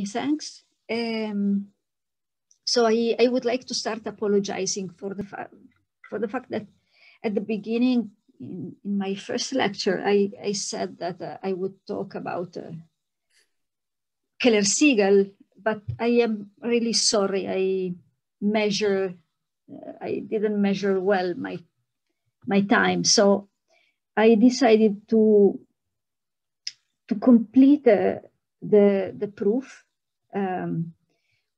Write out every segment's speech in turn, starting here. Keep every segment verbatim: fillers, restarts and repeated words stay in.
many thanks. Um, so I, I would like to start apologizing for the, fa for the fact that at the beginning, in, in my first lecture, I, I said that uh, I would talk about uh, Keller-Siegel, but I am really sorry. I measure, uh, I didn't measure well my, my time. So I decided to, to complete uh, the, the proof um,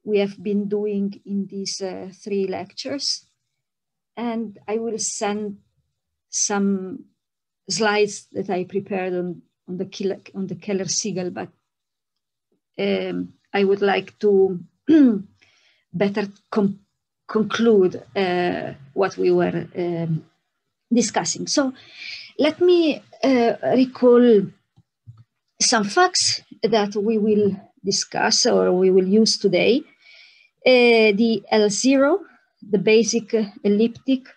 we have been doing in these uh, three lectures. And I will send some slides that I prepared on, on the, on the Keller-Siegel, but um, I would like to better conclude uh, what we were um, discussing. So let me uh, recall some facts that we will discuss or we will use today. Uh, the L zero, the basic uh, elliptic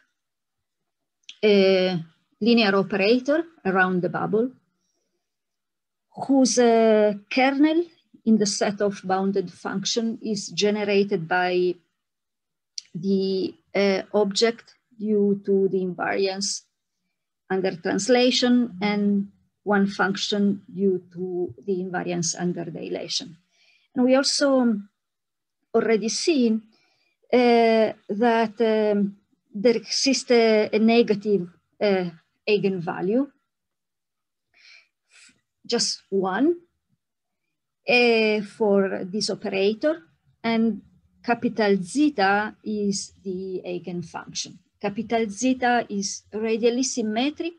uh, linear operator around the bubble, whose uh, kernel in the set of bounded function is generated by the uh, object due to the invariance under translation and one function due to the invariance under dilation. And we also already seen uh, that um, there exists a, a negative uh, eigenvalue, just one, Uh, for this operator, and capital zeta is the eigenfunction. Capital zeta is radially symmetric.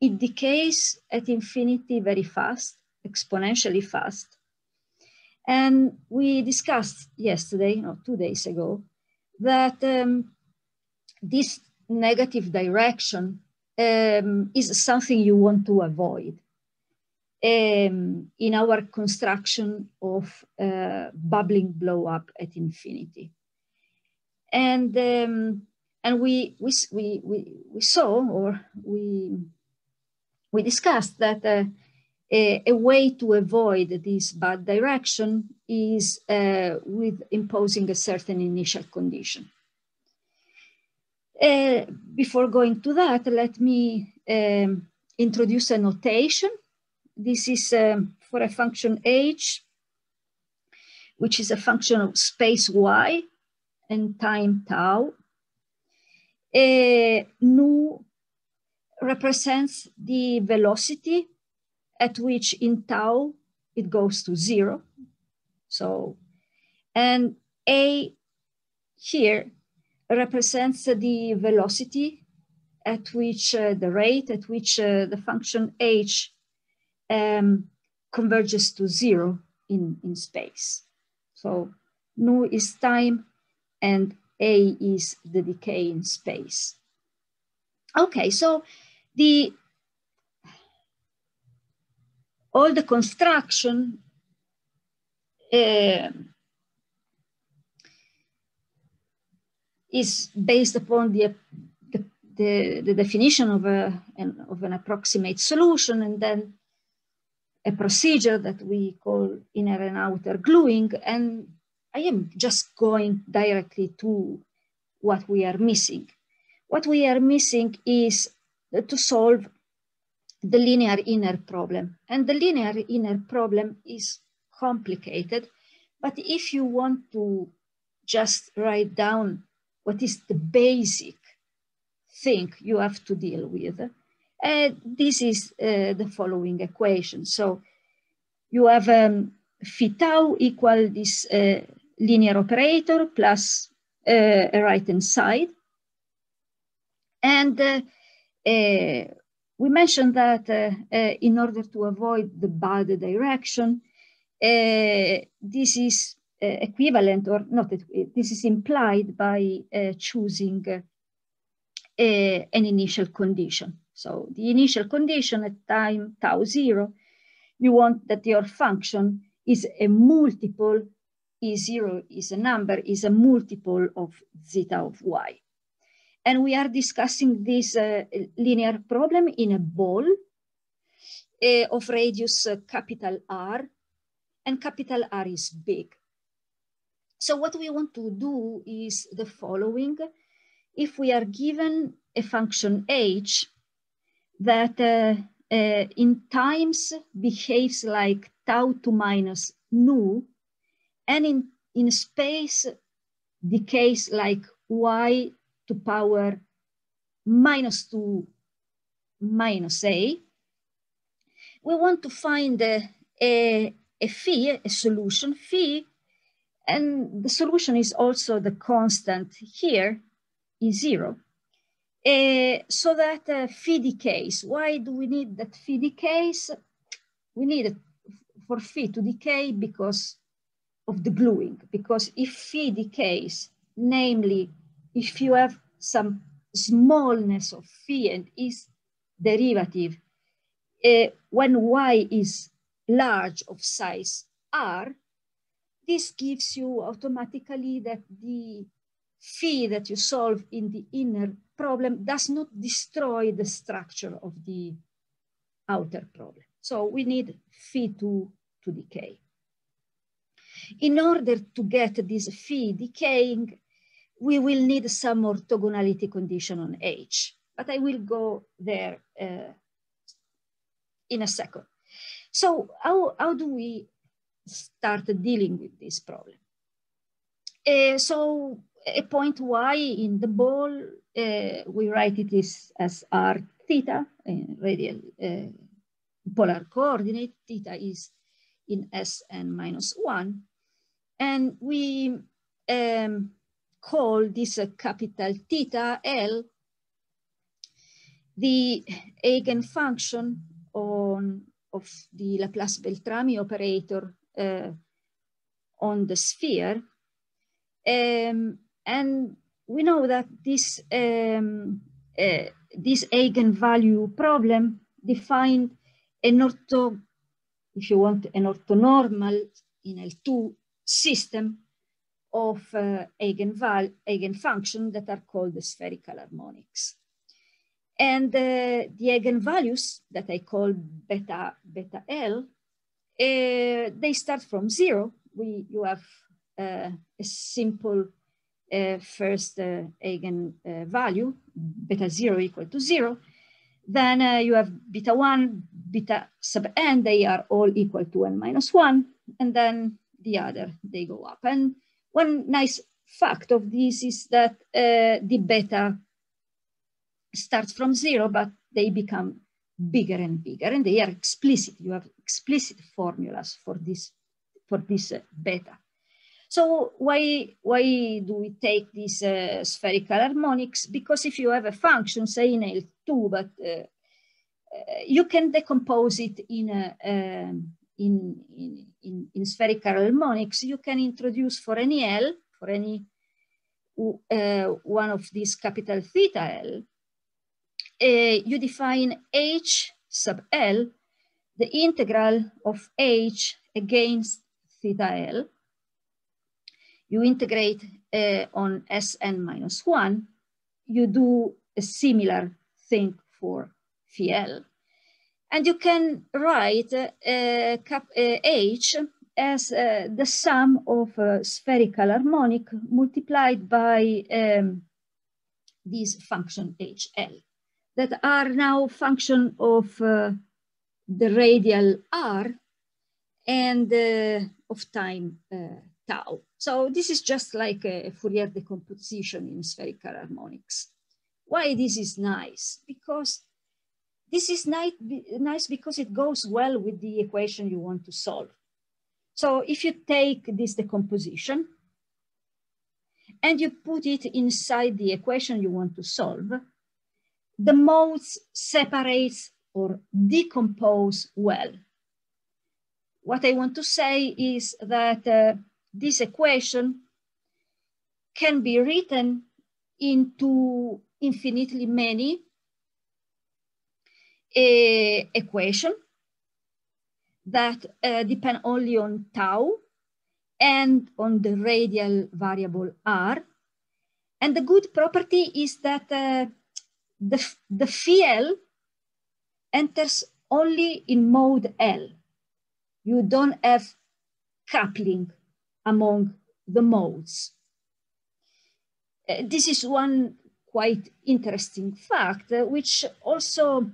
It decays at infinity very fast, exponentially fast. And we discussed yesterday, no, two days ago, that um, this negative direction um, is something you want to avoid. Um, in our construction of uh, bubbling blow up at infinity, and um, and we we we we saw or we we discussed that uh, a, a way to avoid this bad direction is uh, with imposing a certain initial condition. Uh, before going to that, let me um, introduce a notation. This is um, for a function h, which is a function of space y and time tau. Uh, nu represents the velocity at which in tau it goes to zero. So, and a here represents the velocity at which uh, the rate at which uh, the function h Um, converges to zero in, in space. So nu is time and a is the decay in space. Okay, so the all the construction uh, is based upon the the, the, the definition of a an, of an approximate solution and then a procedure that we call inner and outer gluing, and I am just going directly to what we are missing. What we are missing is to solve the linear inner problem, and the linear inner problem is complicated, but if you want to just write down what is the basic thing you have to deal with, Uh, this is uh, the following equation. So you have um, phi tau equal this uh, linear operator plus uh, a right-hand side. And uh, uh, we mentioned that uh, uh, in order to avoid the bad direction, uh, this is uh, equivalent or not, this is implied by uh, choosing uh, uh, an initial condition. So the initial condition at time tau zero, you want that your function is a multiple, E zero is a number, is a multiple of zeta of y. And we are discussing this uh, linear problem in a ball uh, of radius uh, capital R. and capital R is big. So what we want to do is the following. If we are given a function h that uh, uh, in times behaves like tau to minus nu, and in, in space decays like y to power minus two minus a, we want to find a, a, a phi, a solution phi, and the solution is also the constant here, is zero, uh, so that uh, phi decays. Why do we need that phi decays? We need it for phi to decay because of the gluing, because if phi decays, namely, if you have some smallness of phi and its derivative, uh, when y is large of size r, this gives you automatically that the phi that you solve in the inner problem does not destroy the structure of the outer problem. So we need phi to, to decay. In order to get this phi decaying, we will need some orthogonality condition on H, but I will go there uh, in a second. So how, how do we start dealing with this problem? Uh, so a point Y in the ball, uh, we write it is as R theta, in radial uh, polar coordinate, theta is in S n minus one, and we um, call this a capital theta L the eigenfunction on, of the Laplace-Beltrami operator uh, on the sphere. Um, and we know that this, um, uh, this eigenvalue problem defined an ortho, if you want, an orthonormal in L two system of uh, eigenval eigenfunction that are called the spherical harmonics. And uh, the eigenvalues that I call beta, beta L, uh, they start from zero. We, you have uh, a simple uh, first uh, eigenvalue, uh, beta zero equal to zero. Then uh, you have beta one, beta sub n, they are all equal to n minus one. And then the other, they go up. And one nice fact of this is that uh, the beta starts from zero, but they become bigger and bigger, and they are explicit. You have explicit formulas for this, for this uh, beta. So why, why do we take these uh, spherical harmonics? Because if you have a function, say in L two, but uh, uh, you can decompose it in a, um, In, in, in, in spherical harmonics, you can introduce for any L, for any uh, one of these capital theta L, uh, you define H sub L, the integral of H against theta L. You integrate uh, on Sn minus one. You do a similar thing for phi L. And you can write uh, uh, cap, uh, H as uh, the sum of uh, spherical harmonic multiplied by um, this function H L, that are now function of uh, the radial R and uh, of time uh, tau. So this is just like a Fourier decomposition in spherical harmonics. Why this is nice? Because this is nice because it goes well with the equation you want to solve. So if you take this decomposition and you put it inside the equation you want to solve, the modes separates or decompose well. What I want to say is that uh, this equation can be written into infinitely many A equation that uh, depend only on tau and on the radial variable r. And the good property is that uh, the, the phi L enters only in mode L. You don't have coupling among the modes. Uh, this is one quite interesting fact, uh, which also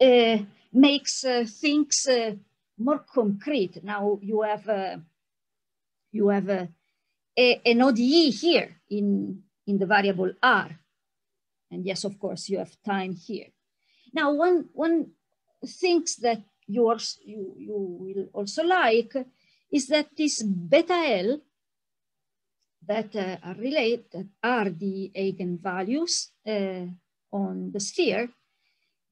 uh, makes uh, things uh, more concrete. Now you have uh, you have uh, a, an O D E here in in the variable R, and yes, of course, you have time here. Now one one thinks that you are, you you will also like is that this beta L that uh, are related, that are the eigenvalues uh, on the sphere,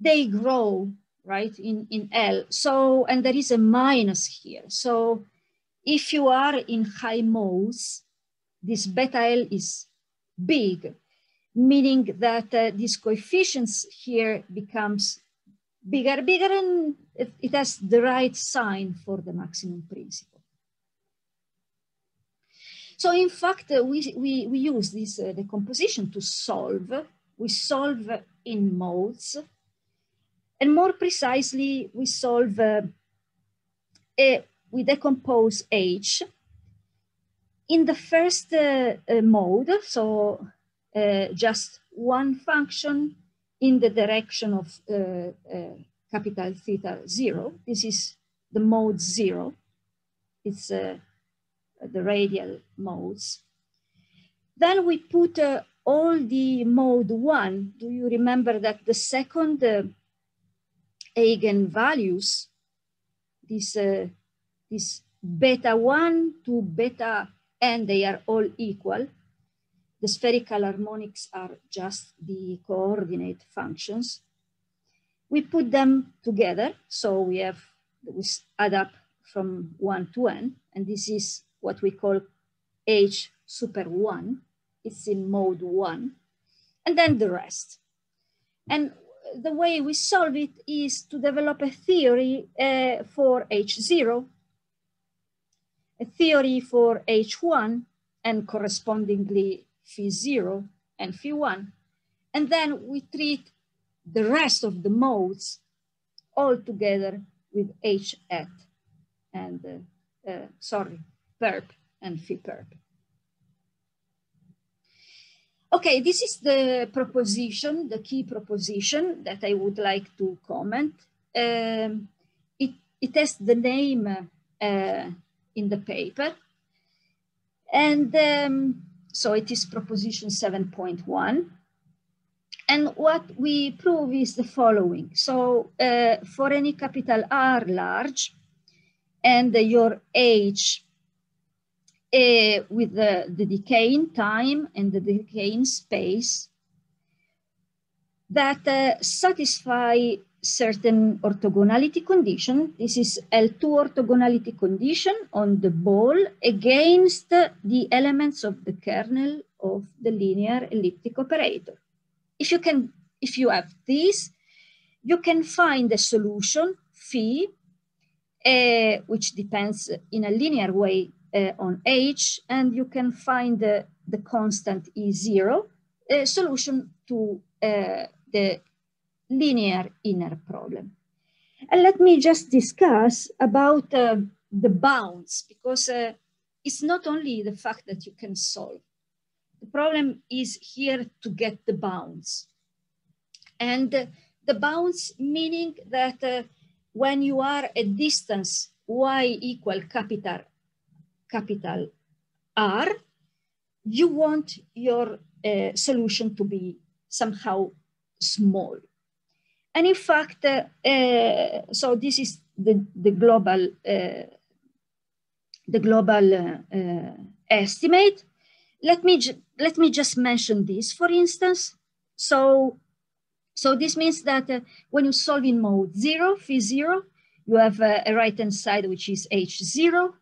they grow, right, in, in L. So, and there is a minus here. So if you are in high modes, this beta L is big, meaning that uh, these coefficients here becomes bigger, bigger, and it, it has the right sign for the maximum principle. So in fact, uh, we, we, we use this uh, decomposition to solve. We solve in modes. And more precisely, we solve, uh, a, we decompose H in the first uh, uh, mode. So uh, just one function in the direction of uh, uh, capital theta zero. This is the mode zero. It's uh, the radial modes. Then we put uh, all the mode one. Do you remember that the second uh, eigenvalues, this, uh, this beta one to beta n, they are all equal. The spherical harmonics are just the coordinate functions. We put them together. So we have, we add up from one to n, and this is what we call H super one. It's in mode one, and then the rest. And the way we solve it is to develop a theory uh, for H zero, a theory for H one, and correspondingly phi zero and phi one. And then we treat the rest of the modes all together with H hat and, uh, uh, sorry, perp and phi perp. Okay, this is the proposition, the key proposition that I would like to comment. Um, it, it has the name uh, in the paper. And um, so it is proposition seven point one. And what we prove is the following. So uh, for any capital R large and uh, your H Uh, with the, the decay in time and the decay in space that uh, satisfy certain orthogonality condition. This is L two orthogonality condition on the ball against the elements of the kernel of the linear elliptic operator. If you can, if you have this, you can find a solution phi, uh, which depends in a linear way Uh, on H, and you can find uh, the constant E zero uh, solution to uh, the linear inner problem. And let me just discuss about uh, the bounds, because uh, it's not only the fact that you can solve. The problem is here to get the bounds. And uh, the bounds meaning that uh, when you are at distance y equal capital capital R, you want your uh, solution to be somehow small. And in fact, uh, uh, so this is the, the global, uh, the global uh, uh, estimate. Let me, let me just mention this, for instance. So, so this means that uh, when you solve in mode zero, phi zero, you have uh, a right-hand side, which is H zero,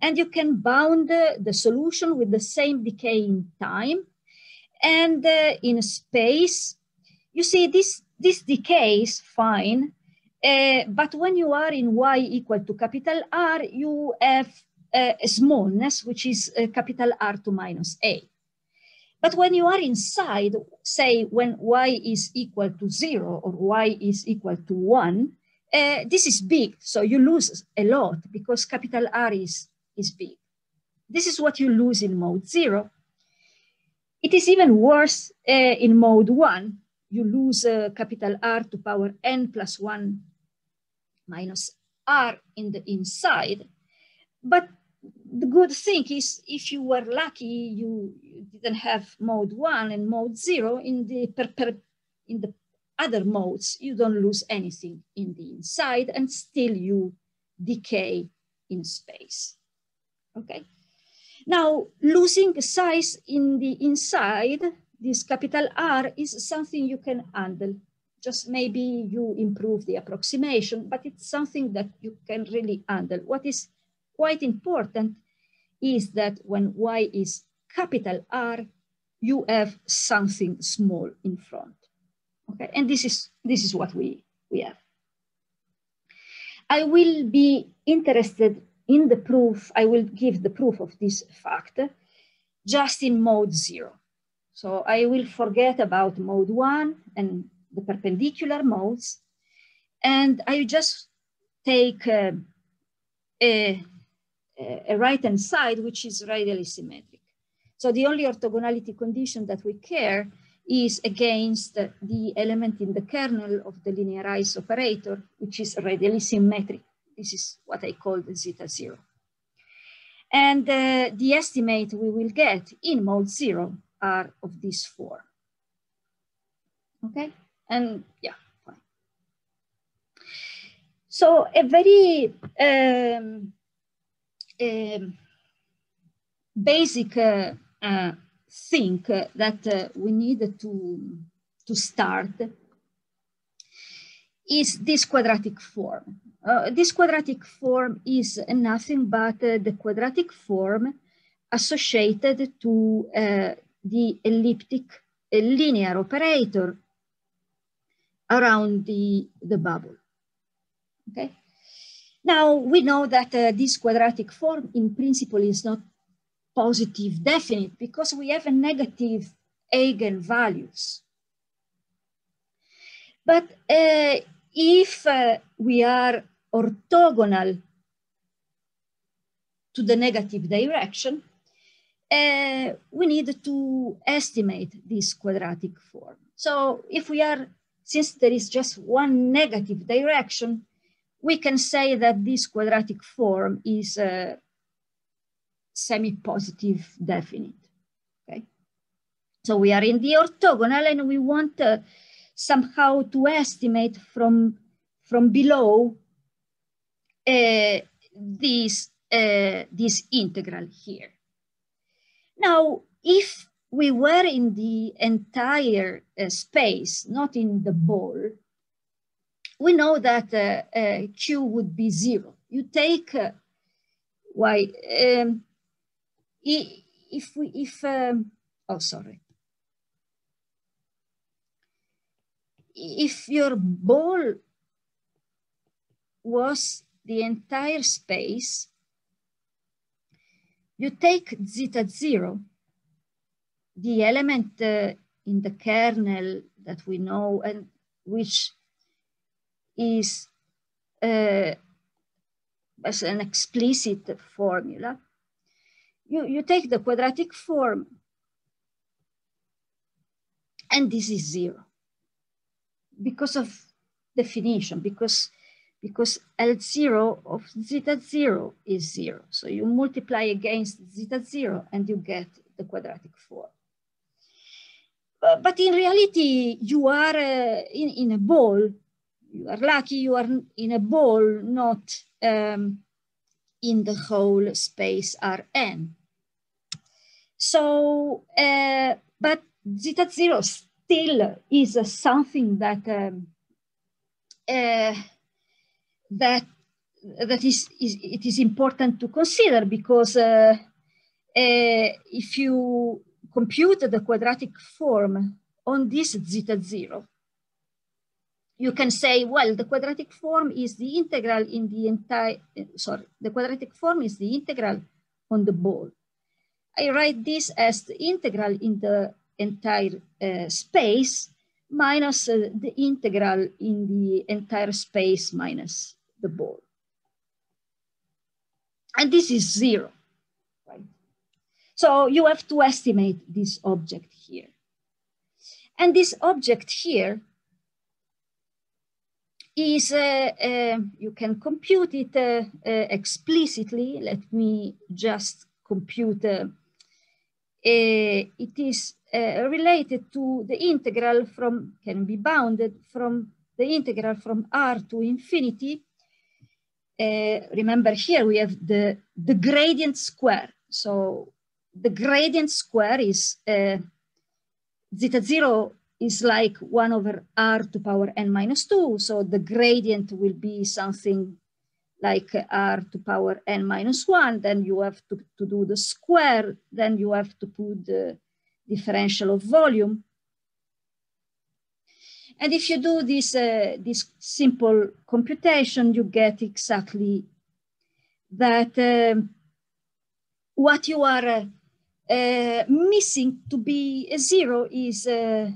and you can bound uh, the solution with the same decay in time. And uh, in space, you see this, this decays fine, uh, but when you are in y equal to capital R, you have uh, a smallness, which is uh, capital R to minus A. But when you are inside, say when y is equal to zero or y is equal to one, uh, this is big, so you lose a lot because capital R is is big. This is what you lose in mode zero. It is even worse uh, in mode one. You lose uh, capital R to power n plus one minus R in the inside. But the good thing is, if you were lucky, you, you didn't have mode one and mode zero. In the per, per, in the other modes, you don't lose anything in the inside, and still you decay in space. Okay. Now, losing size in the inside, this capital R, is something you can handle. Just maybe you improve the approximation, but it's something that you can really handle. What is quite important is that when Y is capital R, you have something small in front. Okay, and this is, this is what we, we have. I will be interested in the proof. I will give the proof of this fact just in mode zero. So I will forget about mode one and the perpendicular modes, and I just take uh, a, a right-hand side, which is radially symmetric. So the only orthogonality condition that we care is against the element in the kernel of the linearized operator, which is radially symmetric. This is what I call the zeta zero. And uh, the estimate we will get in mode zero are of these four. Okay, and yeah, fine. So a very um, um, basic uh, uh, thing uh, that uh, we need to, to start is this quadratic form. Uh, this quadratic form is nothing but uh, the quadratic form associated to uh, the elliptic uh, linear operator around the, the bubble, okay? Now, we know that uh, this quadratic form in principle is not positive definite because we have a negative eigenvalues. But uh, if uh, we are orthogonal to the negative direction, uh, we need to estimate this quadratic form. So if we are, since there is just one negative direction, we can say that this quadratic form is uh, semi-positive definite, okay? So we are in the orthogonal and we want uh, somehow to estimate from, from below uh, this, uh, this integral here. Now, if we were in the entire uh, space, not in the ball, we know that uh, uh, Q would be zero. You take uh, Y, um, if we, if, um, oh, sorry. If your ball was the entire space, you take zeta zero, the element uh, in the kernel that we know and which is uh, as an explicit formula. You, you take the quadratic form and this is zero. Because of definition, because, because L zero of zeta zero is zero. So you multiply against zeta zero and you get the quadratic form. Uh, but in reality, you are uh, in, in a ball. You are lucky you are in a ball, not um, in the whole space Rn. So, uh, but zeta zero still is uh, something that um, uh, that that is, is it is important to consider because uh, uh, if you compute the quadratic form on this zeta zero, you can say, well, the quadratic form is the integral in the entire. Sorry, the quadratic form is the integral on the ball. I write this as the integral in the entire uh, space minus uh, the integral in the entire space minus the ball. And this is zero, right? So you have to estimate this object here. And this object here is, uh, uh, you can compute it uh, uh, explicitly. Let me just compute. Uh, uh, it is uh, related to the integral from, can be bounded from the integral from R to infinity. Uh, remember here we have the, the gradient square. So the gradient square is, uh, zeta zero is like one over R to power n minus two. So the gradient will be something like R to power n minus one. Then you have to, to do the square. Then you have to put the differential of volume. And if you do this, uh, this simple computation, you get exactly that um, what you are uh, uh, missing to be a zero is uh,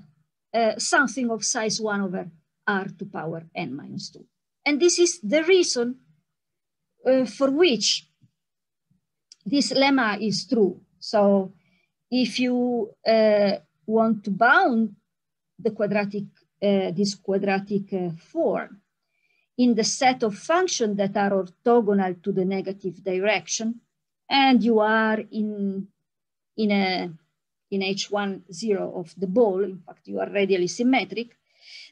uh, something of size one over R to power n minus two. And this is the reason uh, for which this lemma is true. So if you uh, want to bound the quadratic Uh, this quadratic uh, form in the set of functions that are orthogonal to the negative direction, and you are in in a in H one zero of the ball. In fact, you are radially symmetric.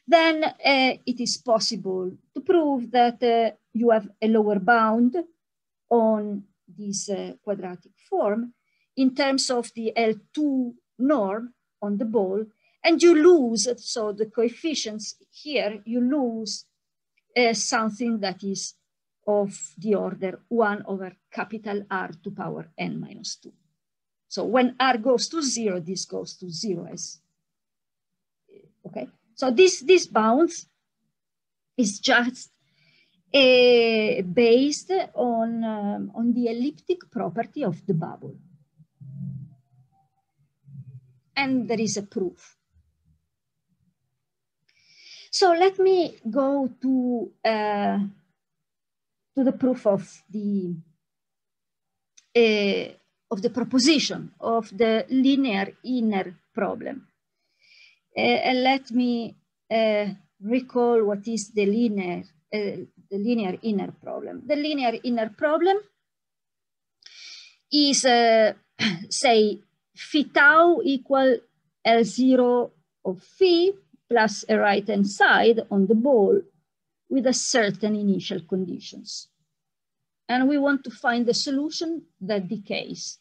Then uh, it is possible to prove that uh, you have a lower bound on this uh, quadratic form in terms of the L two norm on the ball. And you lose, so the coefficients here, you lose uh, something that is of the order one over capital R to power n minus two. So when R goes to zero, this goes to zero as, okay? So this, this bounds is just uh, based on, um, on the elliptic property of the bubble. And there is a proof. So let me go to, uh, to the proof of the, uh, of the proposition of the linear inner problem. Uh, and let me uh, recall what is the linear, uh, the linear inner problem. The linear inner problem is, uh, say, phi tau equal L zero of phi plus a right-hand side on the ball with a certain initial conditions. And we want to find the solution that decays.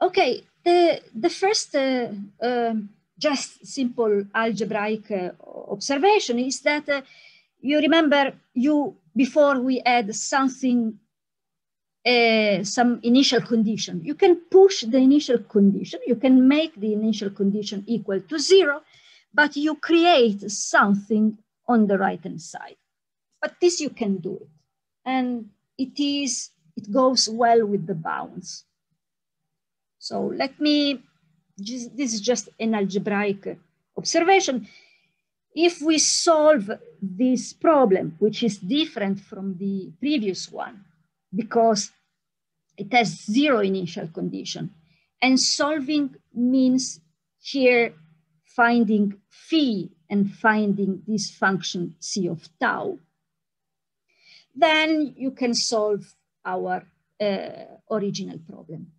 Okay, the, the first uh, uh, just simple algebraic uh, observation is that uh, you remember you before we had something Uh, some initial condition. You can push the initial condition, you can make the initial condition equal to zero, but you create something on the right-hand side. But this you can do it. And it is, it goes well with the bounds. So let me, just, this is just an algebraic observation. If we solve this problem, which is different from the previous one, because it has zero initial condition. And solving means here finding phi and finding this function C of tau. Then you can solve our uh, original problem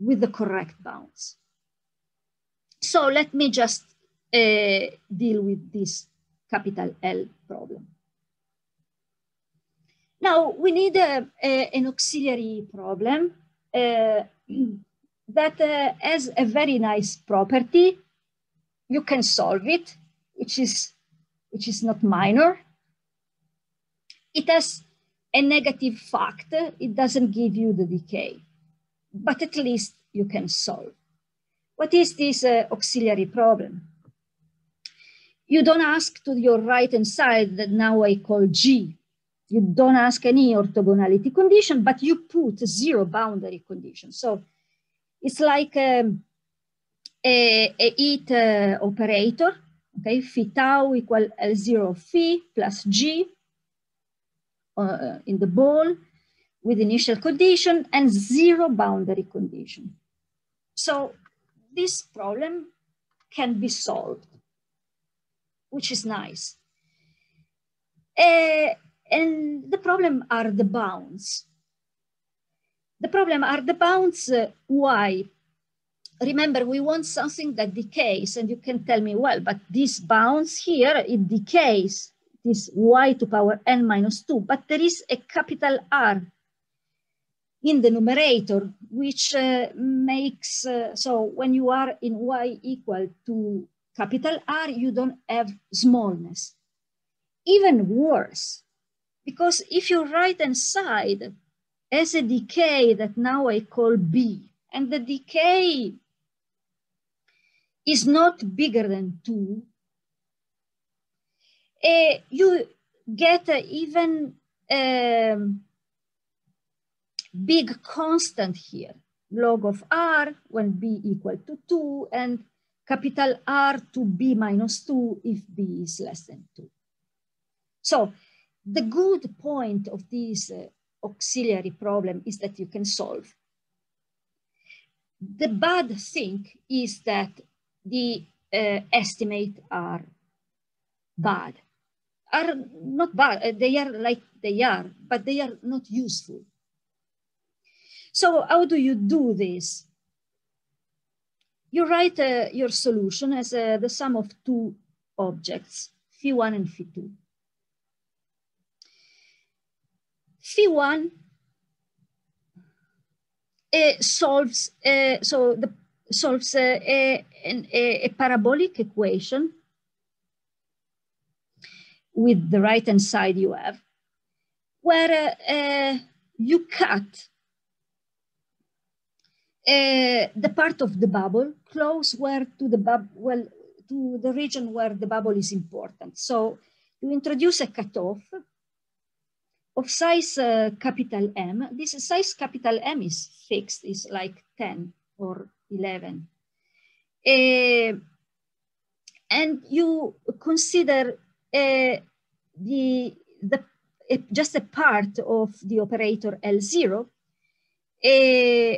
with the correct bounds. So let me just uh, deal with this capital L problem. Now, we need a, a, an auxiliary problem uh, that uh, has a very nice property. You can solve it, which is, which is not minor. It has a negative factor. It doesn't give you the decay, but at least you can solve. What is this uh, auxiliary problem? You don't ask to your right-hand side that now I call G. You don't ask any orthogonality condition, but you put zero boundary condition. So it's like um, a, a it uh, operator, okay? Phi tau equal L zero of phi plus G. uh, in the ball with initial condition and zero boundary condition. So this problem can be solved, which is nice. Uh, and the problem are the bounds. The problem are the bounds, uh, why? Remember, we want something that decays, and you can tell me, well, but this bounds here, it decays, this y to power n minus two, but there is a capital R in the numerator, which uh, makes, uh, so when you are in y equal to capital R, you don't have smallness. Even worse, because if you write inside as a decay that now I call B, and the decay is not bigger than two, uh, you get uh, even um, big constant here, log of R when B equal to two, and capital R to B minus two if B is less than two. So the good point of this uh, auxiliary problem is that you can solve. The bad thing is that the uh, estimates are bad. Are not bad, they are like they are, but they are not useful. So how do you do this? You write uh, your solution as uh, the sum of two objects, phi one and phi two. Phi one Uh, solves uh, so the solves uh, a, a, a parabolic equation with the right hand side you have, where uh, uh, you cut uh, the part of the bubble close where to the bubble, well, to the region where the bubble is important. So you introduce a cutoff of size uh, capital M. This size capital M is fixed, is like ten or eleven. Uh, and you consider uh, the, the, uh, just a part of the operator L zero, uh,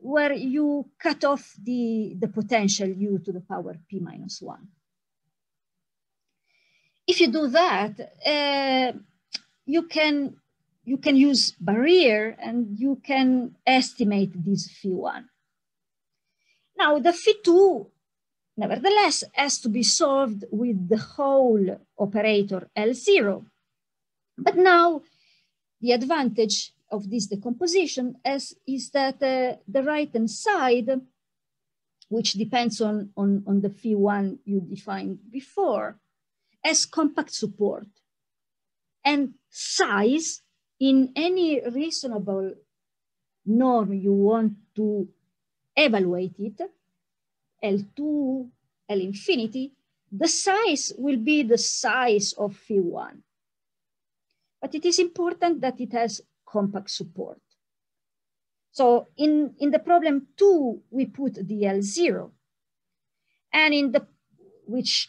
where you cut off the, the potential U to the power P minus one. If you do that, uh, You can, you can use barrier and you can estimate this phi one. Now the phi two, nevertheless, has to be solved with the whole operator L zero. But now the advantage of this decomposition is, is that uh, the right-hand side, which depends on, on, on the phi one you defined before, has compact support. And size in any reasonable norm you want to evaluate it, L two, L infinity, the size will be the size of phi one. But it is important that it has compact support. So in, in the problem two, we put the L zero. And in the, which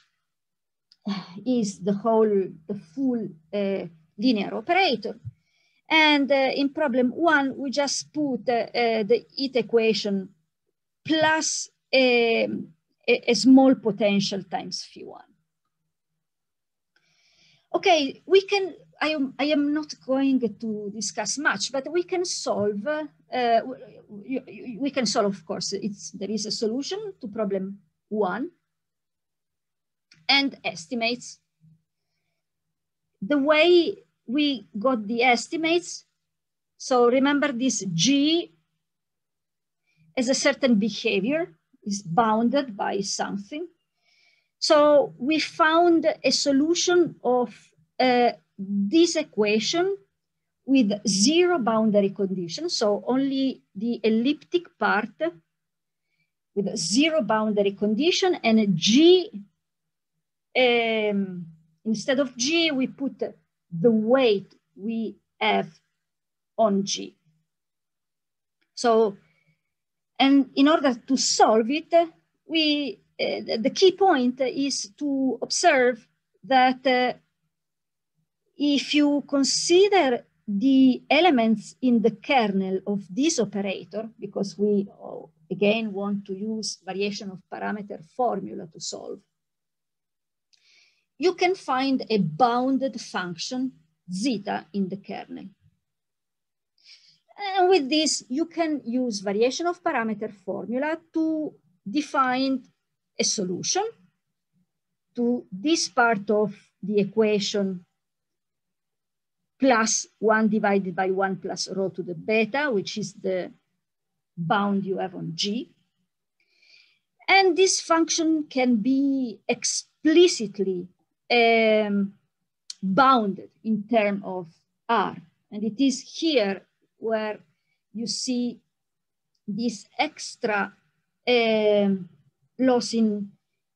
is the whole, the full uh, linear operator. And uh, in problem one, we just put uh, uh, the heat equation plus a, a, a small potential times phi one. Okay, we can, I am, I am not going to discuss much, but we can solve, uh, we, we can solve, of course, it's, there is a solution to problem one. And estimates. The way we got the estimates, so remember this G as a certain behavior is bounded by something. So we found a solution of uh, this equation with zero boundary conditions, so only the elliptic part with a zero boundary condition and a G. Um, instead of G, we put the weight we have on G. So, and in order to solve it, we, uh, the key point is to observe that uh, if you consider the elements in the kernel of this operator, because we again want to use variation of parameter formula to solve, you can find a bounded function zeta in the kernel. And with this, you can use variation of parameter formula to define a solution to this part of the equation plus one divided by one plus rho to the beta, which is the bound you have on G. And this function can be explicitly um, bounded in terms of R. And it is here where you see this extra um, loss in,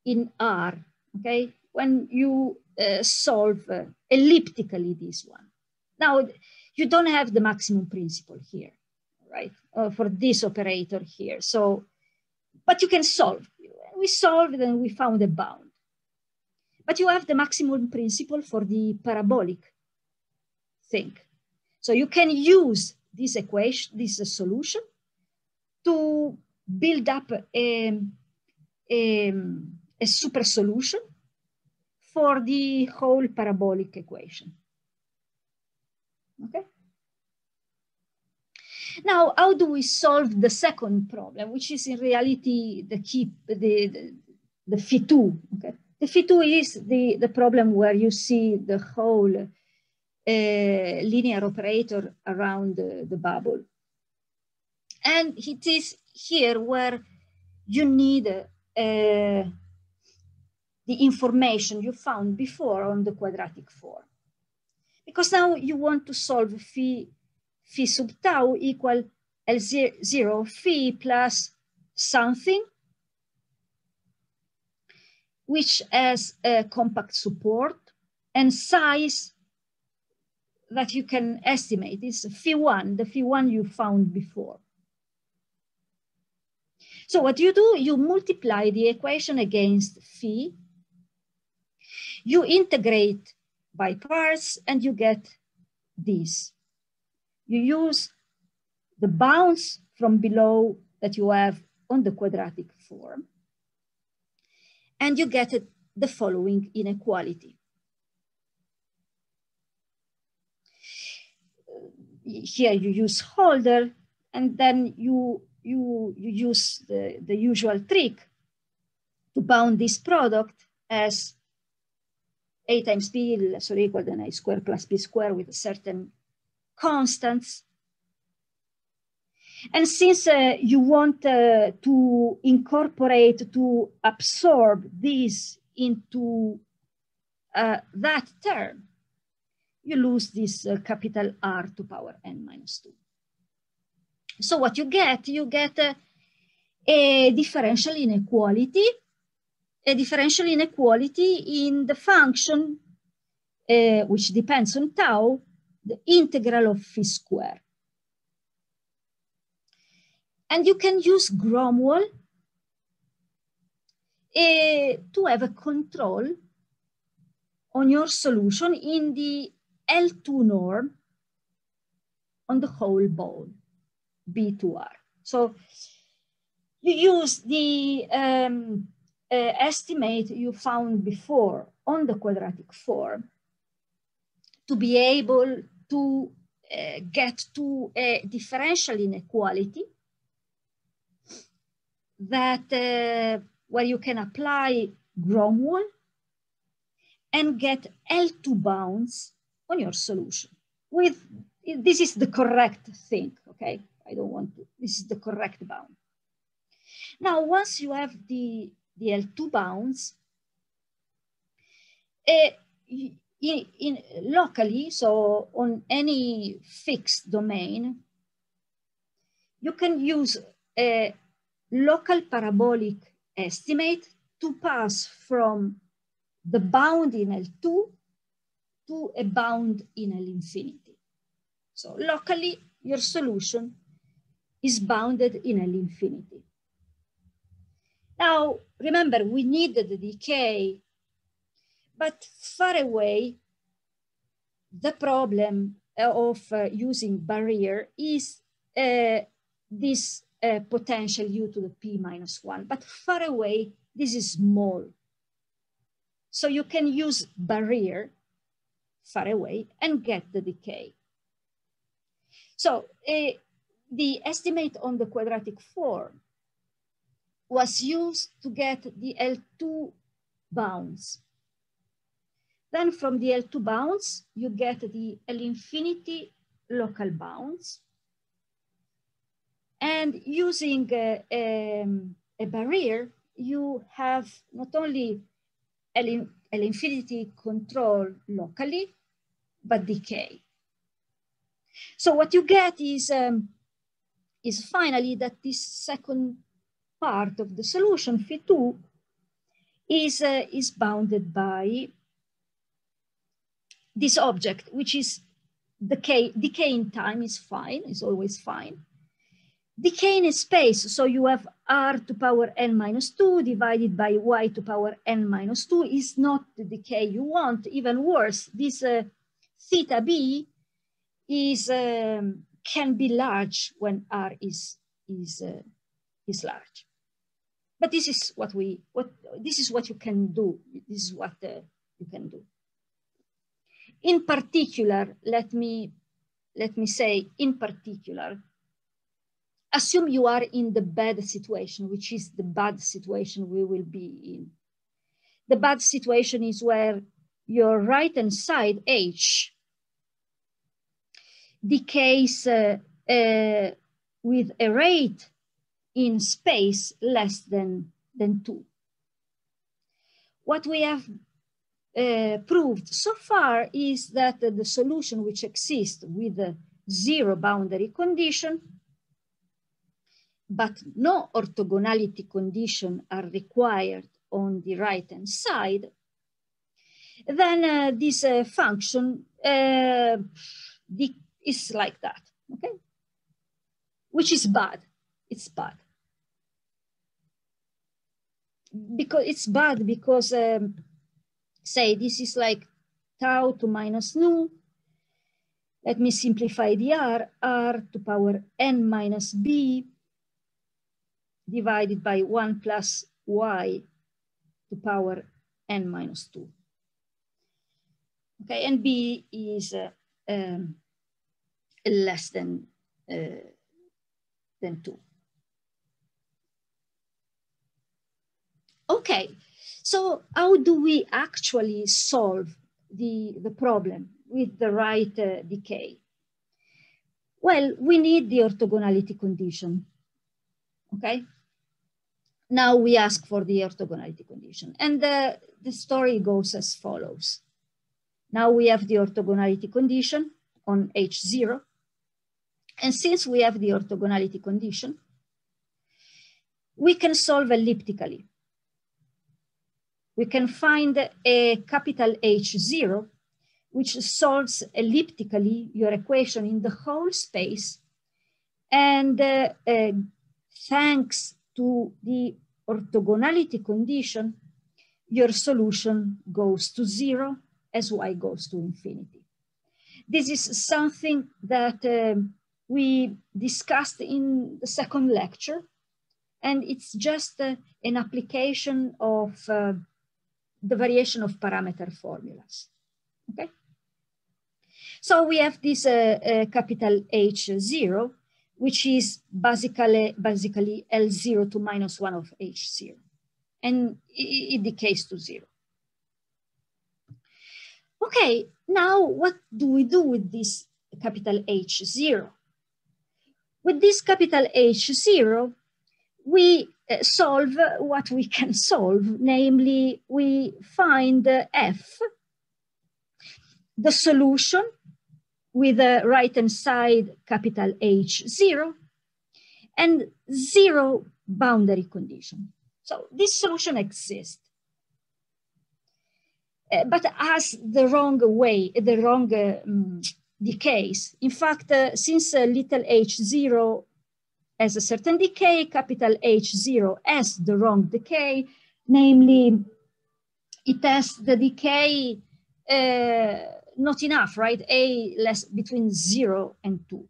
in R, okay? When you uh, solve uh, elliptically this one. Now, you don't have the maximum principle here, right? Uh, for this operator here. So, but you can solve. We solved and we found a bound. But you have the maximum principle for the parabolic thing. So you can use this equation, this uh, solution to build up a, a, a super solution for the whole parabolic equation. Okay. Now, how do we solve the second problem, which is in reality the key, the, the, the phi two? Okay. The phi two is the, the problem where you see the whole uh, linear operator around the, the bubble. And it is here where you need uh, the information you found before on the quadratic form. Because now you want to solve phi, phi sub tau equal L zero phi plus something, which has a compact support and size that you can estimate is phi one, the phi one you found before. So what you do, you multiply the equation against phi, you integrate by parts, and you get this. You use the bounds from below that you have on the quadratic form, and you get the following inequality. Here you use Holder, and then you, you, you use the, the usual trick to bound this product as A times b less or equal than a squared plus b squared with certain constants. And since uh, you want uh, to incorporate, to absorb this into uh, that term, you lose this uh, capital R to power n minus two. So what you get, you get uh, a differential inequality a differential inequality in the function, uh, which depends on tau, the integral of phi square. And you can use Gronwall uh, to have a control on your solution in the L two norm on the whole bowl, B two R. So you use the um, Uh, estimate you found before on the quadratic form to be able to uh, get to a differential inequality that uh, where you can apply Gronwall and get L two bounds on your solution. With this is the correct thing, okay? I don't want to, this is the correct bound. Now, once you have the the L two bounds, uh, in, in, locally, so on any fixed domain, you can use a local parabolic estimate to pass from the bound in L two to a bound in L infinity. So locally, your solution is bounded in L infinity. Now, remember, we needed the decay, but far away, the problem of uh, using barrier is uh, this uh, potential u to the p minus one, but far away, this is small. So you can use barrier far away and get the decay. So uh, the estimate on the quadratic form was used to get the L two bounds. Then from the L two bounds, you get the L infinity local bounds. And using a, a, a barrier, you have not only L, in, L infinity control locally, but decay. So what you get is, um, is finally that this second part of the solution, phi two, is, uh, is bounded by this object, which is decay, decay in time is fine, is always fine. Decay in space, so you have r to power n minus two divided by y to power n minus two is not the decay you want. Even worse, this uh, theta b is um, can be large when r is is uh, is large. But this is what we what this is what you can do. This is what uh, you can do. In particular, let me let me say in particular. Assume you are in the bad situation, which is the bad situation we will be in. The bad situation is where your right-hand side, H, decays uh, uh, with a rate in space less than, than two. What we have uh, proved so far is that uh, the solution which exists with a zero boundary condition but no orthogonality condition are required on the right-hand side, then uh, this uh, function uh, is like that, okay? Which is bad, it's bad. Because it's bad because, um, say, this is like tau to minus nu. Let me simplify the r, r to power n minus b, divided by one plus y to power n minus two. Okay, and b is uh, um, less than, uh, than two. Okay, so how do we actually solve the, the problem with the right uh, decay? Well, we need the orthogonality condition, okay? Now we ask for the orthogonality condition. And the, the story goes as follows. Now we have the orthogonality condition on H zero. And since we have the orthogonality condition, we can solve elliptically. We can find a capital H zero, which solves elliptically your equation in the whole space. And uh, uh, thanks to the orthogonality condition, your solution goes to zero as y goes to infinity. This is something that um, we discussed in the second lecture, and it's just uh, an application of uh, the variation of parameter formulas, okay? So we have this uh, uh, capital H zero, which is basically, basically L zero to minus one of H zero. And it, it decays to zero. Okay, now what do we do with this capital H zero? With this capital H zero, we solve what we can solve, namely we find F, the solution with the right-hand side capital H zero and zero boundary condition. So this solution exists, uh, but has the wrong way, the wrong uh, um, decays. In fact, uh, since uh, little h zero has a certain decay, capital H zero has the wrong decay, namely it has the decay uh, not enough, right? A less between zero and two.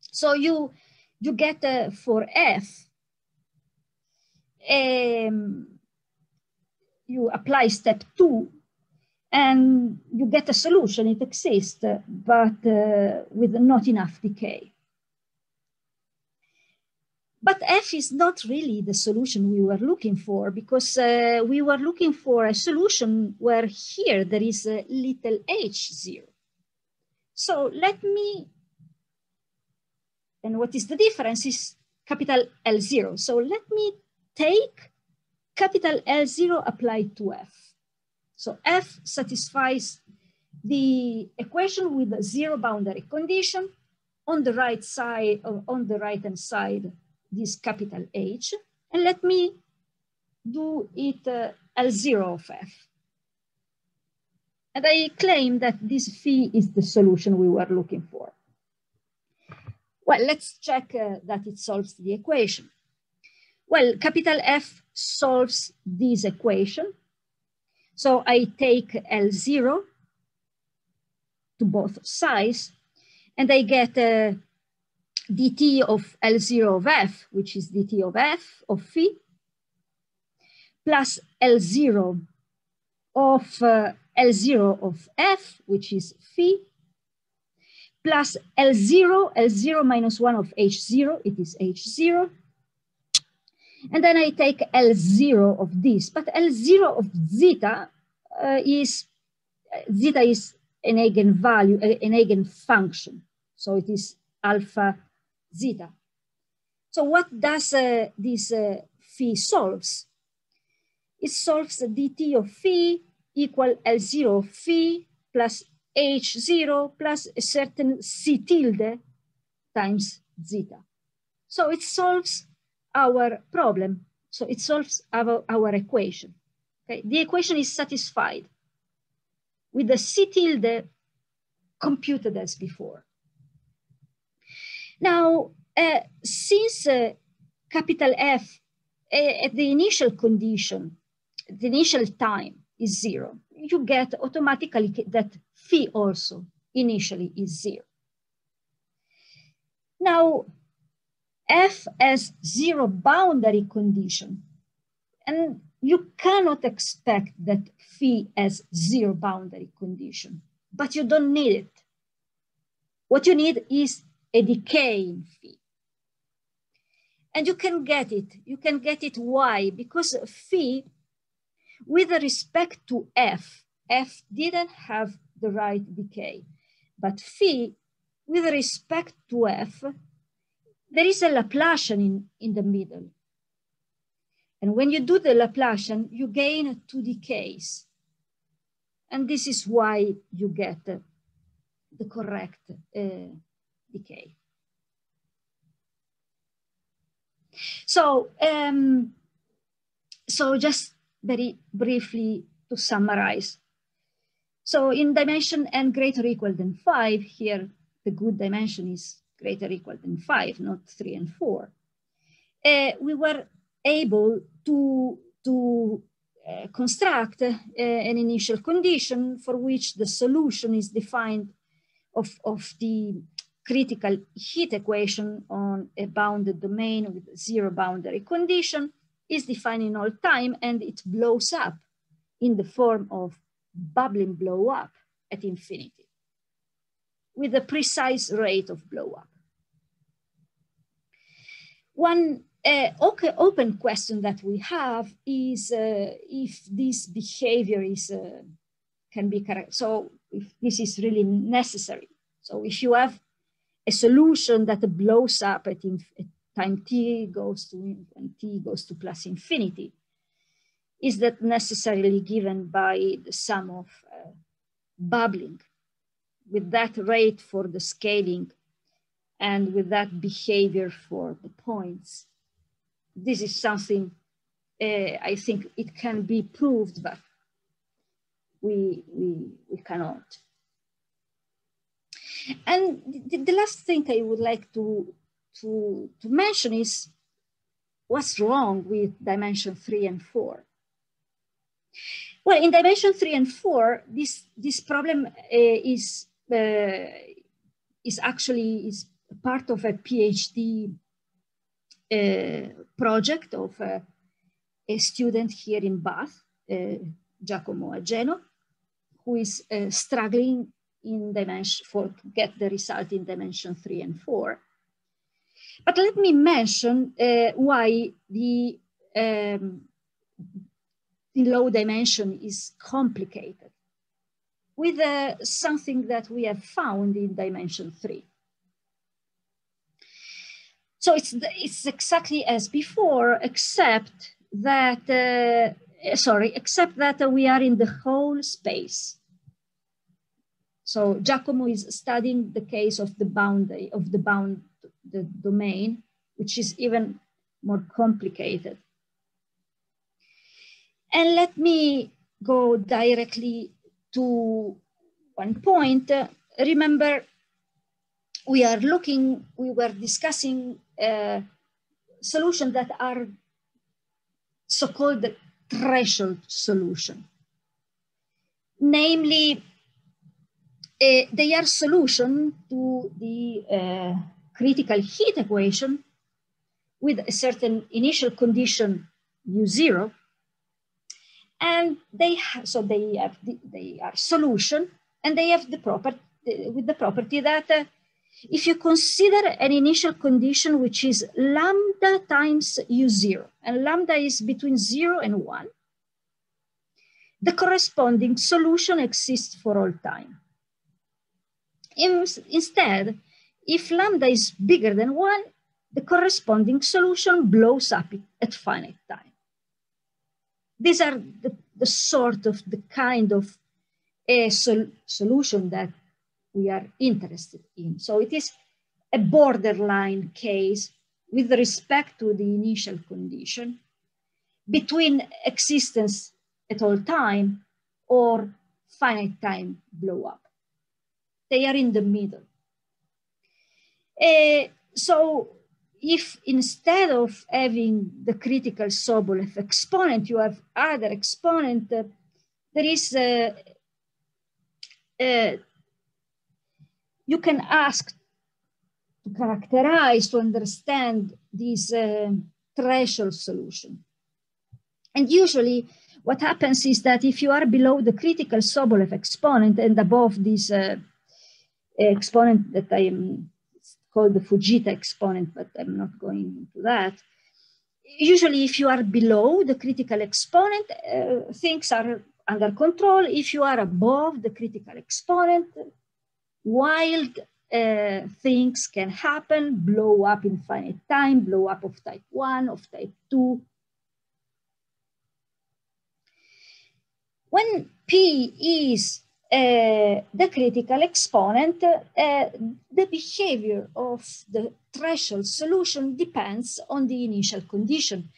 So you, you get uh, for F, um, you apply step two and you get a solution. It exists, but uh, with not enough decay. But F is not really the solution we were looking for, because uh, we were looking for a solution where here there is a little h zero. So let me, and what is the difference is capital L zero. So let me take capital L zero applied to F. So F satisfies the equation with a zero boundary condition on the right side, or on the right-hand side, this capital H, and let me do it uh, L zero of F. And I claim that this phi is the solution we were looking for. Well, let's check uh, that it solves the equation. Well, capital F solves this equation. So I take L zero to both sides, and I get uh, dt of L zero of F, which is dt of F of phi, plus L zero of uh, L zero of F, which is phi, plus L zero, L zero minus one of H zero, it is H zero. And then I take L zero of this, but L zero of zeta uh, is, zeta is an eigenvalue, an eigenfunction. So it is alpha zeta. So what does uh, this uh, phi solves? It solves the dt of phi equal L zero of phi plus H zero plus a certain C tilde times zeta. So it solves our problem. So it solves our, our equation. Okay? The equation is satisfied with the C tilde computed as before. Now, uh, since uh, capital F uh, at the initial condition, the initial time is zero, you get automatically that phi also initially is zero. Now, F has zero boundary condition, and you cannot expect that phi has zero boundary condition, but you don't need it. What you need is a decay in phi. And you can get it. You can get it why? Because phi, with respect to F, F didn't have the right decay. But phi, with respect to F, there is a Laplacian in, in the middle. And when you do the Laplacian, you gain two decays. And this is why you get uh, the correct uh, decay. So, um, so just very briefly to summarize. So in dimension n greater or equal than five, here the good dimension is greater or equal than five, not three and four. Uh, we were able to, to uh, construct uh, an initial condition for which the solution is defined of, of the critical heat equation on a bounded domain with zero boundary condition is defined in all time, and it blows up in the form of bubbling blow up at infinity with a precise rate of blow up. One uh, open question that we have is uh, if this behavior is, uh, can be correct. So if this is really necessary. So if you have a solution that blows up at, at time t goes to and t goes to plus infinity, is that necessarily given by the sum of uh, bubbling with that rate for the scaling and with that behavior for the points? This is something uh, I think it can be proved, but we, we, we cannot. And the last thing I would like to, to, to mention is what's wrong with dimension three and four. Well, in dimension three and four, this this problem uh, is uh, is actually is part of a PhD uh, project of uh, a student here in Bath, uh, Giacomo Ageno, who is uh, struggling in dimension for to get the result in dimension three and four. But let me mention uh, why the um, in low dimension is complicated with uh, something that we have found in dimension three. So it's, it's exactly as before, except that, uh, sorry, except that uh, we are in the whole space. So Giacomo is studying the case of the boundary, of the bound, the domain, which is even more complicated. And let me go directly to one point. Uh, remember, we are looking, we were discussing uh, solutions that are so-called threshold solution. Namely, uh, they are solution to the uh, critical heat equation with a certain initial condition u zero. And they so they have the, they are solution, and they have the property with the property that uh, if you consider an initial condition which is lambda times u zero, and lambda is between zero and one, the corresponding solution exists for all time. In, instead, if lambda is bigger than one, the corresponding solution blows up at finite time. These are the, the sort of the kind of a sol solution that we are interested in. So it is a borderline case with respect to the initial condition between existence at all time or finite time blow up. They are in the middle. Uh, so if instead of having the critical Sobolev exponent, you have other exponent, uh, there is, uh, uh, you can ask to characterize, to understand this uh, threshold solution. And usually what happens is that if you are below the critical Sobolev exponent and above this uh, exponent that I am called the Fujita exponent, but I'm not going into that. Usually, if you are below the critical exponent, uh, things are under control. If you are above the critical exponent, wild uh, things can happen, blow up in finite time, blow up of type one, of type two. When P is Uh, the critical exponent, uh, the behavior of the threshold solution depends on the initial condition.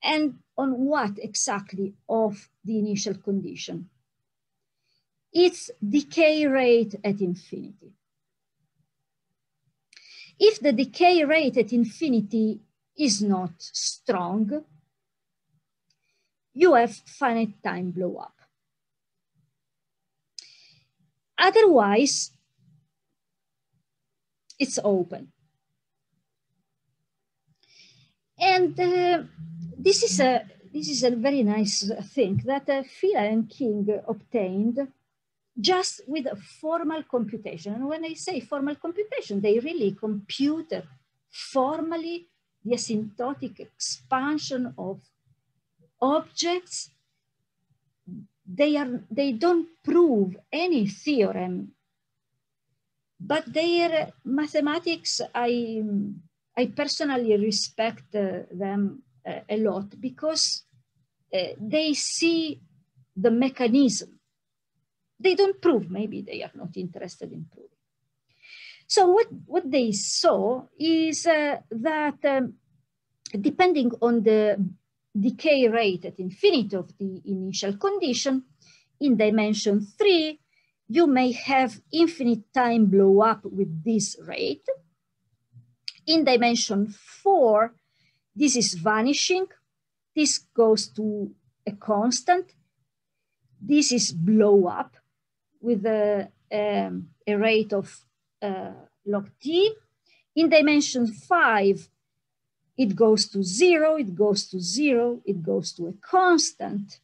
And on what exactly of the initial condition? Its decay rate at infinity. If the decay rate at infinity is not strong, you have finite time blow up. Otherwise, it's open. And uh, this is a this is a very nice thing that uh, Fila and King obtained just with a formal computation. And when I say formal computation, they really compute formally the asymptotic expansion of objects. They, are, they don't prove any theorem, but their mathematics, I, I personally respect uh, them uh, a lot because uh, they see the mechanism. They don't prove, maybe they are not interested in proving. So what, what they saw is uh, that um, depending on the decay rate at infinity of the initial condition, in dimension three, you may have infinite time blow up with this rate. In dimension four, this is vanishing. This goes to a constant. this is blow up with a, um, a rate of uh, log t. In dimension five, it goes to zero, it goes to zero, it goes to a constant.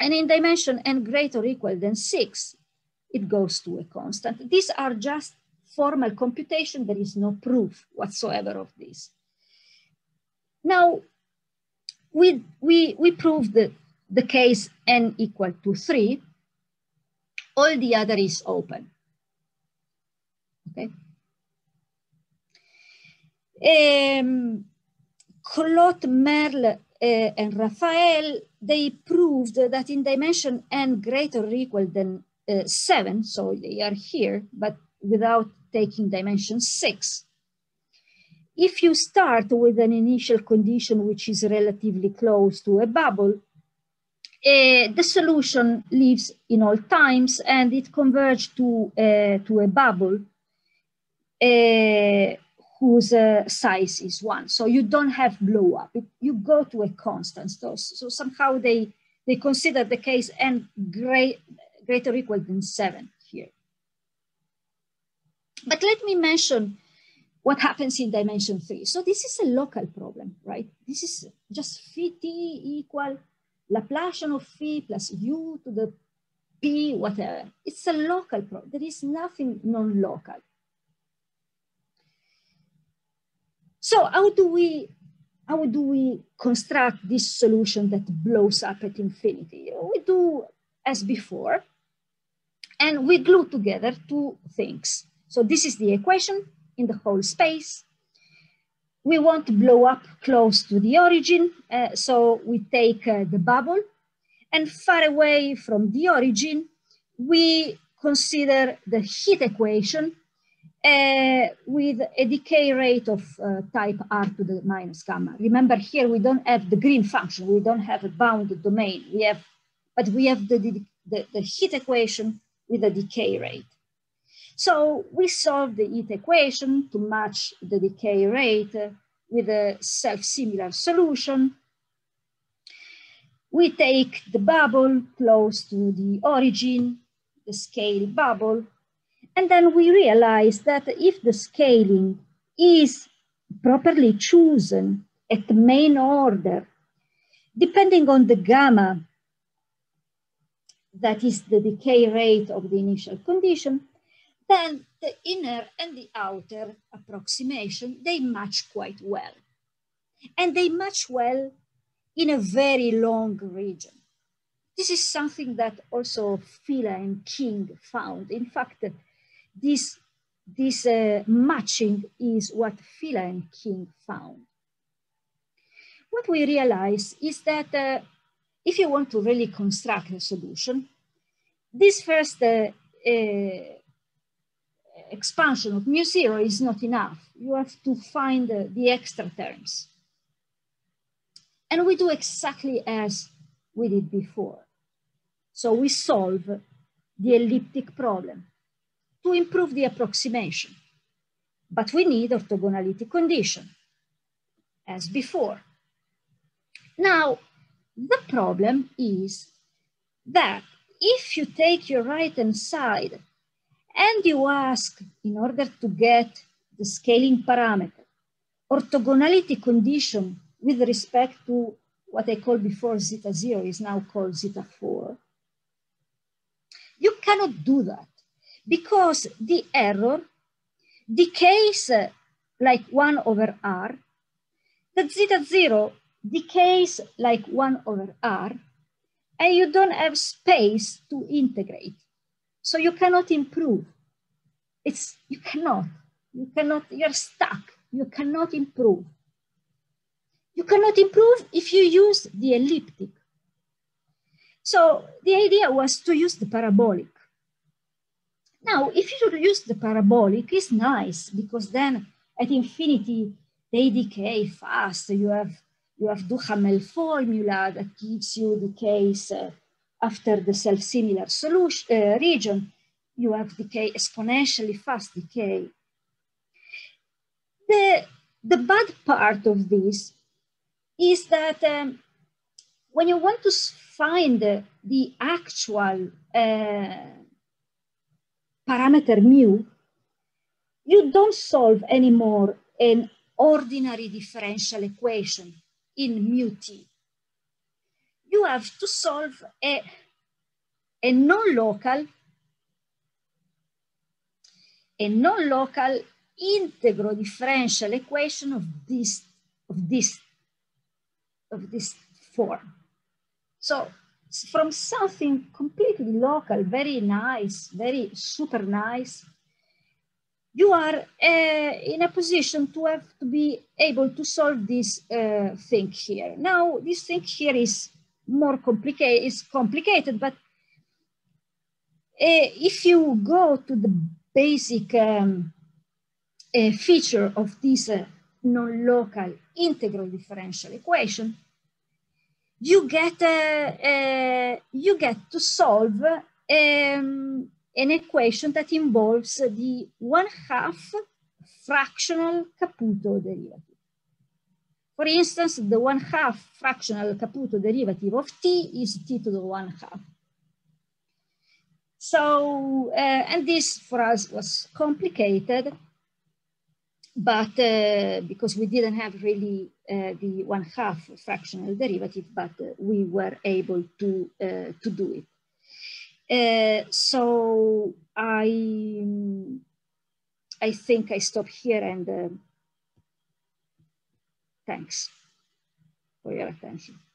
And in dimension n greater or equal than six, it goes to a constant. These are just formal computation. There is no proof whatsoever of this. Now, we, we, we proved the, the case n equal to three. All the other is open, okay? Um, Collot, Merle, uh, and Raphael, they proved that in dimension n greater or equal than uh, seven, so they are here, but without taking dimension six. If you start with an initial condition which is relatively close to a bubble, uh, the solution lives in all times and it converges to, uh, to a bubble uh, whose uh, size is one. So you don't have blow up, it, you go to a constant. So, so somehow they, they consider the case n great, greater or equal than seven here. But let me mention what happens in dimension three. So this is a local problem, right? This is just phi t equal Laplacian of phi plus u to the p, whatever. It's a local problem. There is nothing non-local. So how do we, how do we construct this solution that blows up at infinity? We do as before, and we glue together two things. So this is the equation in the whole space. We want to blow up close to the origin, uh, so we take uh, the bubble, and far away from the origin, we consider the heat equation uh, with a decay rate of uh, type r to the minus gamma. Remember here, we don't have the Green function, we don't have a bounded domain, we have, but we have the, the, the heat equation with a decay rate. So we solve the heat equation to match the decay rate with a self-similar solution. We take the bubble close to the origin, the scale bubble, and then we realize that if the scaling is properly chosen at the main order, depending on the gamma, that is the decay rate of the initial condition, then the inner and the outer approximation, they match quite well. And they match well in a very long region. This is something that also Fila and King found. In fact, this, this uh, matching is what Fila and King found. What we realize is that uh, if you want to really construct a solution, this first uh, uh, expansion of mu zero is not enough. You have to find uh, the extra terms. And we do exactly as we did before. So we solve the elliptic problem to improve the approximation. But we need orthogonality condition as before. Now, the problem is that if you take your right-hand side and you ask, in order to get the scaling parameter, orthogonality condition with respect to what I called before zeta zero is now called zeta four, you cannot do that because the error decays like one over r, that zeta zero decays like one over r, and you don't have space to integrate. So you cannot improve. It's, you cannot, you cannot, you're stuck. You cannot improve. You cannot improve if you use the elliptic. So the idea was to use the parabolic. Now, if you use the parabolic, it's nice because then at infinity, they decay fast. You have, you have Duhamel formula that gives you the case uh, after the self-similar solution uh, region, you have decay, exponentially fast decay. The, the bad part of this is that um, when you want to find the actual uh, parameter mu, you don't solve anymore an ordinary differential equation in mu t. You have to solve a, a non-local a non-local integral differential equation of this of this of this form. So from something completely local, very nice, very super nice, you are uh, in a position to have to be able to solve this uh, thing here. Now, this thing here is more complicated, it's complicated, but uh, if you go to the basic um, uh, feature of this uh, non-local integral differential equation, you get, uh, uh, you get to solve um, an equation that involves the one half fractional Caputo derivative. For instance, the one half fractional Caputo derivative of t is t to the one half. So, uh, and this for us was complicated, but uh, because we didn't have really uh, the one half fractional derivative, but uh, we were able to, uh, to do it. Uh, so I, um, I think I stop here, and uh, thanks for your attention.